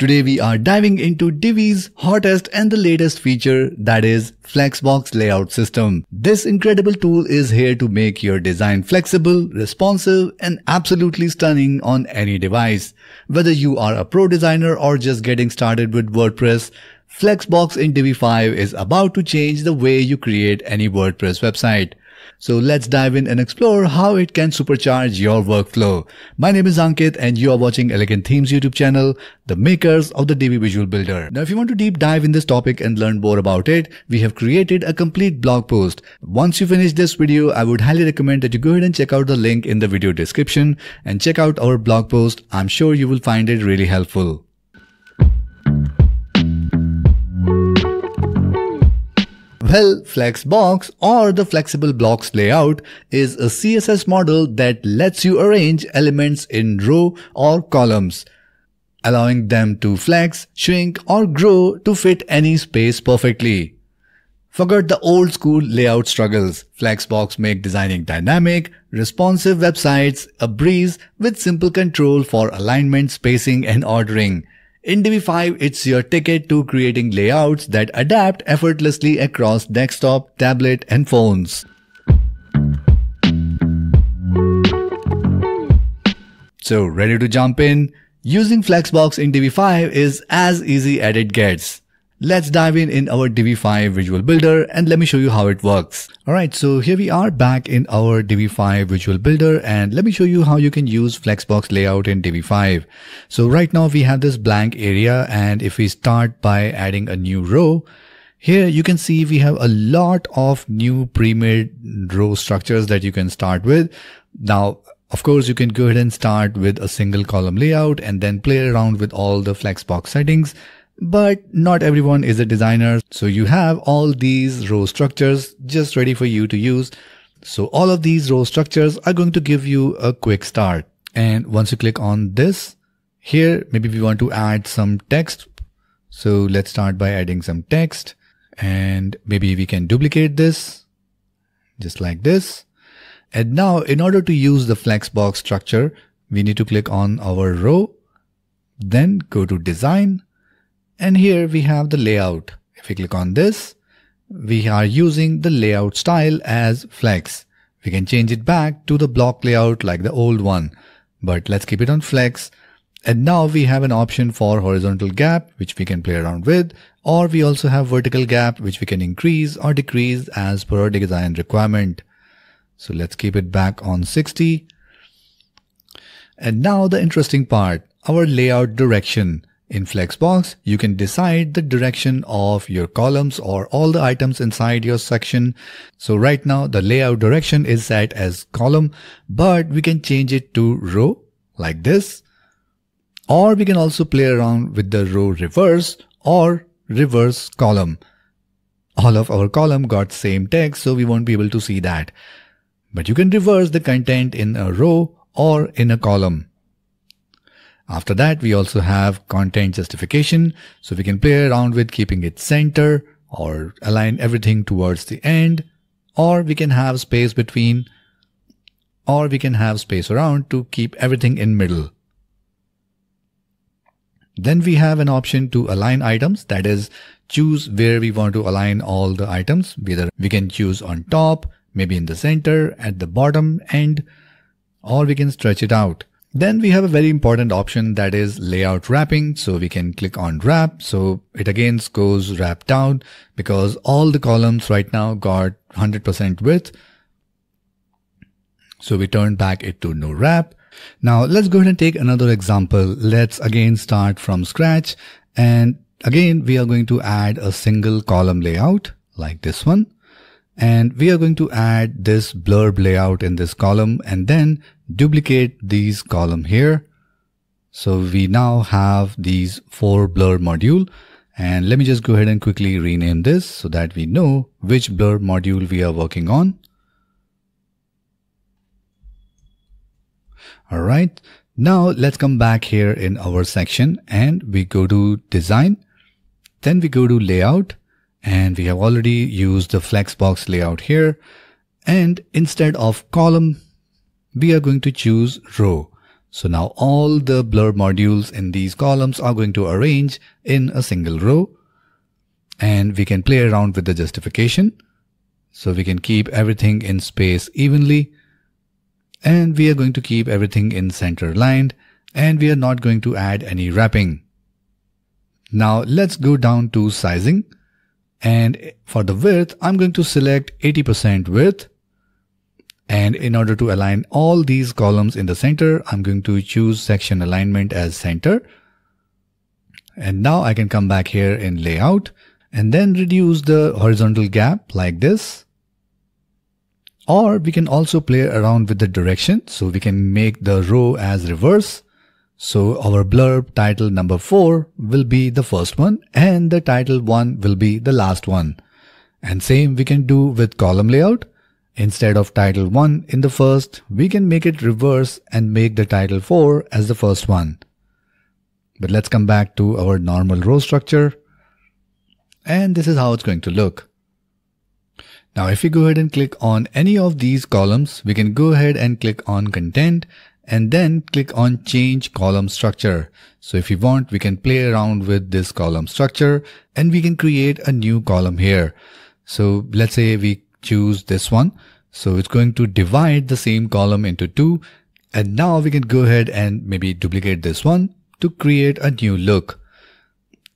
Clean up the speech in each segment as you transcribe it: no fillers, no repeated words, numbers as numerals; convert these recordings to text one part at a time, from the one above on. Today we are diving into Divi's hottest and the latest feature, that is Flexbox layout system. This incredible tool is here to make your design flexible, responsive, and absolutely stunning on any device. Whether you are a pro designer or just getting started with WordPress, Flexbox in Divi 5 is about to change the way you create any WordPress website. So let's dive in and explore how it can supercharge your workflow. My name is Ankit and you are watching Elegant Themes YouTube channel, the makers of the Divi Visual Builder. Now if you want to deep dive in this topic and learn more about it, we have created a complete blog post. Once you finish this video, I would highly recommend that you go ahead and check out the link in the video description and check out our blog post. I'm sure you will find it really helpful. Well, Flexbox, or the flexible blocks layout, is a CSS model that lets you arrange elements in row or columns, allowing them to flex, shrink, or grow to fit any space perfectly. Forget the old school layout struggles. Flexbox makes designing dynamic, responsive websites a breeze with simple control for alignment, spacing, and ordering. In Divi 5, it's your ticket to creating layouts that adapt effortlessly across desktop, tablet, and phones. So, ready to jump in? Using Flexbox in Divi 5 is as easy as it gets. Let's dive in our Divi 5 Visual Builder and let me show you how it works. Alright, so here we are back in our Divi 5 Visual Builder and let me show you how you can use Flexbox layout in Divi 5. So right now we have this blank area, and if we start by adding a new row, here you can see we have a lot of new pre-made row structures that you can start with. Now, of course, you can go ahead and start with a single column layout and then play around with all the Flexbox settings. But not everyone is a designer, so you have all these row structures just ready for you to use. So all of these row structures are going to give you a quick start. And once you click on this, here maybe we want to add some text. So let's start by adding some text, and maybe we can duplicate this just like this. And now in order to use the Flexbox structure, we need to click on our row, then go to design. And here we have the layout. If we click on this, we are using the layout style as flex. We can change it back to the block layout like the old one, but let's keep it on flex. And now we have an option for horizontal gap, which we can play around with, or we also have vertical gap, which we can increase or decrease as per our design requirement. So let's keep it back on 60. And now the interesting part, our layout direction. In Flexbox, you can decide the direction of your columns or all the items inside your section. So right now the layout direction is set as column, but we can change it to row like this. Or we can also play around with the row reverse or reverse column. All of our column got same text, so we won't be able to see that. But you can reverse the content in a row or in a column. After that, we also have content justification, so we can play around with keeping it center or align everything towards the end, or we can have space between, or we can have space around to keep everything in middle. Then we have an option to align items, that is, choose where we want to align all the items. Either we can choose on top, maybe in the center, at the bottom end, or we can stretch it out. Then we have a very important option, that is layout wrapping. So we can click on wrap. So it again goes wrapped down because all the columns right now got 100% width. So we turn back it to no wrap. Now let's go ahead and take another example. Let's again start from scratch. And again, we are going to add a single column layout like this one. And we are going to add this blurb layout in this column and then duplicate these column here. So we now have these four blurb module, and let me just go ahead and quickly rename this so that we know which blurb module we are working on. All right. Now let's come back here in our section and we go to design. Then we go to layout. And we have already used the Flexbox layout here. And instead of column, we are going to choose row. So now all the blur modules in these columns are going to arrange in a single row, and we can play around with the justification. So we can keep everything in space evenly, and we are going to keep everything in center lined, and we are not going to add any wrapping. Now let's go down to sizing, and for the width, I'm going to select 80% width. And in order to align all these columns in the center, I'm going to choose section alignment as center. And now I can come back here in layout and then reduce the horizontal gap like this. Or we can also play around with the direction. So we can make the row as reverse. So our blurb title number 4 will be the first one and the title 1 will be the last one. And same we can do with column layout. Instead of title 1 in the first, we can make it reverse and make the title 4 as the first one. But let's come back to our normal row structure. And this is how it's going to look. Now if we go ahead and click on any of these columns, we can go ahead and click on content and then click on change column structure. So if you want, we can play around with this column structure and we can create a new column here. So let's say we choose this one. So it's going to divide the same column into two. And now we can go ahead and maybe duplicate this one to create a new look.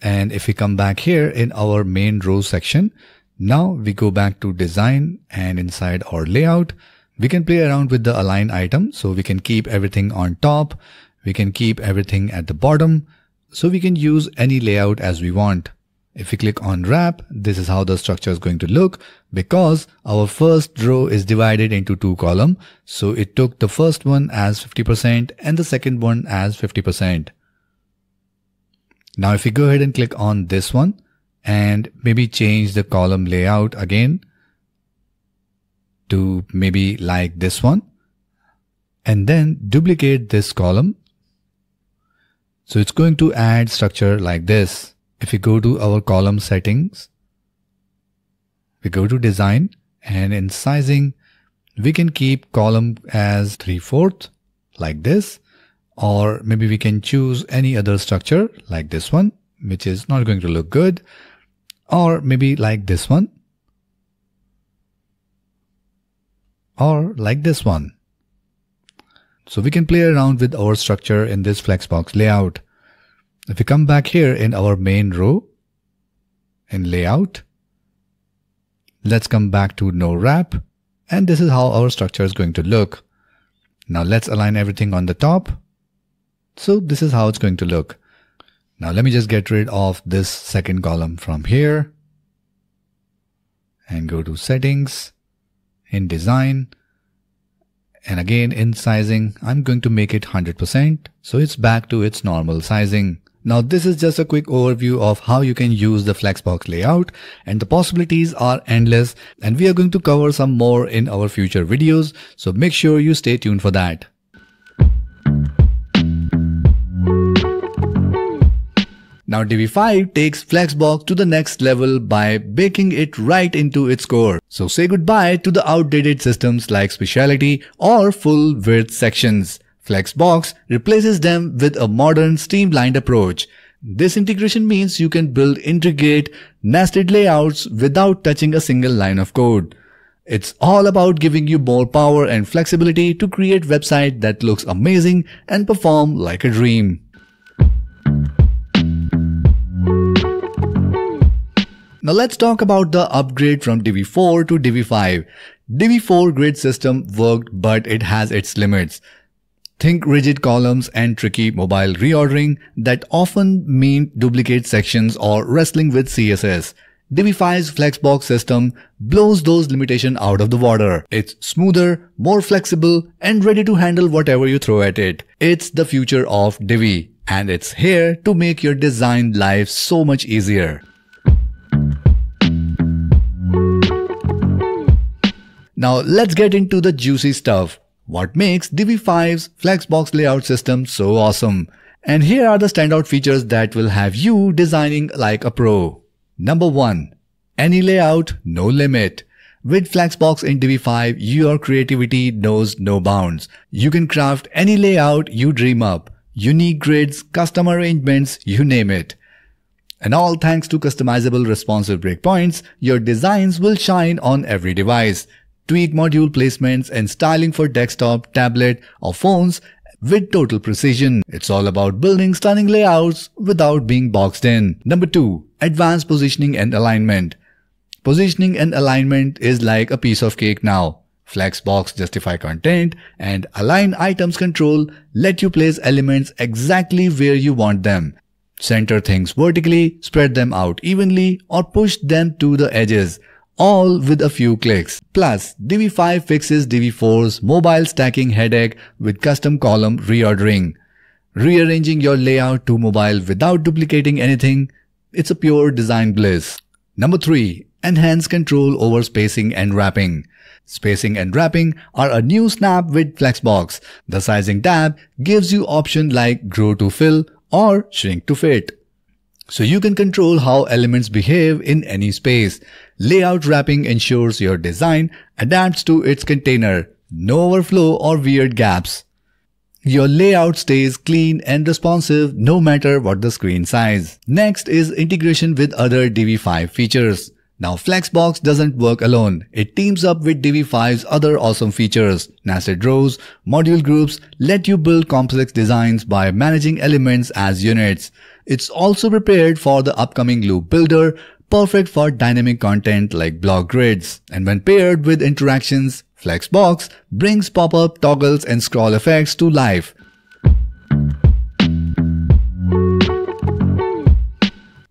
And if we come back here in our main row section, now we go back to design, and inside our layout, we can play around with the align item. So we can keep everything on top. We can keep everything at the bottom. So we can use any layout as we want. If we click on wrap, this is how the structure is going to look, because our first row is divided into two columns. So it took the first one as 50% and the second one as 50%. Now if we go ahead and click on this one and maybe change the column layout again to maybe like this one, and then duplicate this column. So it's going to add structure like this. If we go to our column settings, we go to design, and in sizing, we can keep column as 3/4 like this, or maybe we can choose any other structure like this one, which is not going to look good, or maybe like this one, or like this one. So we can play around with our structure in this Flexbox layout. If we come back here in our main row in layout, let's come back to no wrap, and this is how our structure is going to look. Now let's align everything on the top. So this is how it's going to look. Now let me just get rid of this second column from here and go to settings in design. And again in sizing, I'm going to make it 100%. So it's back to its normal sizing. Now this is just a quick overview of how you can use the Flexbox layout, and the possibilities are endless, and we are going to cover some more in our future videos. So make sure you stay tuned for that. Now Divi 5 takes Flexbox to the next level by baking it right into its core. So say goodbye to the outdated systems like speciality or full width sections. Flexbox replaces them with a modern, streamlined approach. This integration means you can build intricate, nested layouts without touching a single line of code. It's all about giving you more power and flexibility to create a website that looks amazing and perform like a dream. Now let's talk about the upgrade from Divi 4 to Divi 5. Divi 4 grid system worked, but it has its limits. Think rigid columns and tricky mobile reordering that often mean duplicate sections or wrestling with CSS. Divi 5's Flexbox system blows those limitations out of the water. It's smoother, more flexible, and ready to handle whatever you throw at it. It's the future of Divi, and it's here to make your design life so much easier. Now let's get into the juicy stuff. What makes Divi 5's Flexbox layout system so awesome? And here are the standout features that will have you designing like a pro. Number 1. Any layout, no limit. With Flexbox in Divi 5, your creativity knows no bounds. You can craft any layout you dream up. Unique grids, custom arrangements, you name it. And all thanks to customizable responsive breakpoints, your designs will shine on every device. Tweak module placements and styling for desktop, tablet, or phones with total precision. It's all about building stunning layouts without being boxed in. Number 2. Advanced Positioning and Alignment. Positioning and alignment is like a piece of cake now. Flexbox justify content and align items control let you place elements exactly where you want them. Center things vertically, spread them out evenly, or push them to the edges, all with a few clicks. Plus, Divi 5 fixes Divi 4's mobile stacking headache with custom column reordering. Rearranging your layout to mobile without duplicating anything, it's a pure design bliss. Number 3. Enhance control over spacing and wrapping. Spacing and wrapping are a new snap with Flexbox. The sizing tab gives you options like grow to fill or shrink to fit. So you can control how elements behave in any space. Layout wrapping ensures your design adapts to its container. No overflow or weird gaps. Your layout stays clean and responsive no matter what the screen size. Next is integration with other Divi 5 features. Now Flexbox doesn't work alone. It teams up with Divi 5's other awesome features. Nested rows, module groups let you build complex designs by managing elements as units. It's also prepared for the upcoming loop builder, perfect for dynamic content like block grids. And when paired with interactions, Flexbox brings pop-up, toggles and scroll effects to life.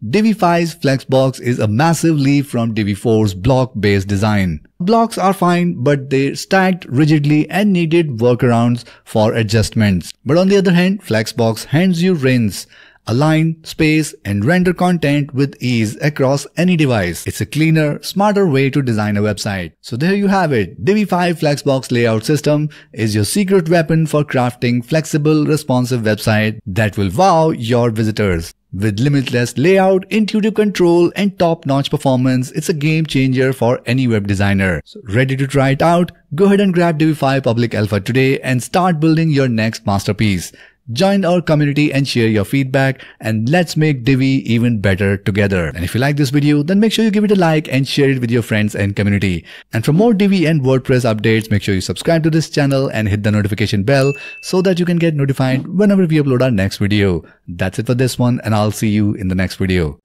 Divi 5's Flexbox is a massive leap from Divi 4's block-based design. Blocks are fine, but they're stacked rigidly and needed workarounds for adjustments. But on the other hand, Flexbox hands you reins. Align, space, and render content with ease across any device. It's a cleaner, smarter way to design a website. So there you have it. Divi 5 Flexbox layout system is your secret weapon for crafting flexible, responsive website that will wow your visitors. With limitless layout, intuitive control, and top-notch performance, it's a game-changer for any web designer. So ready to try it out? Go ahead and grab Divi 5 Public Alpha today and start building your next masterpiece. Join our community and share your feedback, and let's make Divi even better together. And if you like this video, then make sure you give it a like and share it with your friends and community. And for more Divi and WordPress updates, make sure you subscribe to this channel and hit the notification bell so that you can get notified whenever we upload our next video. That's it for this one, and I'll see you in the next video.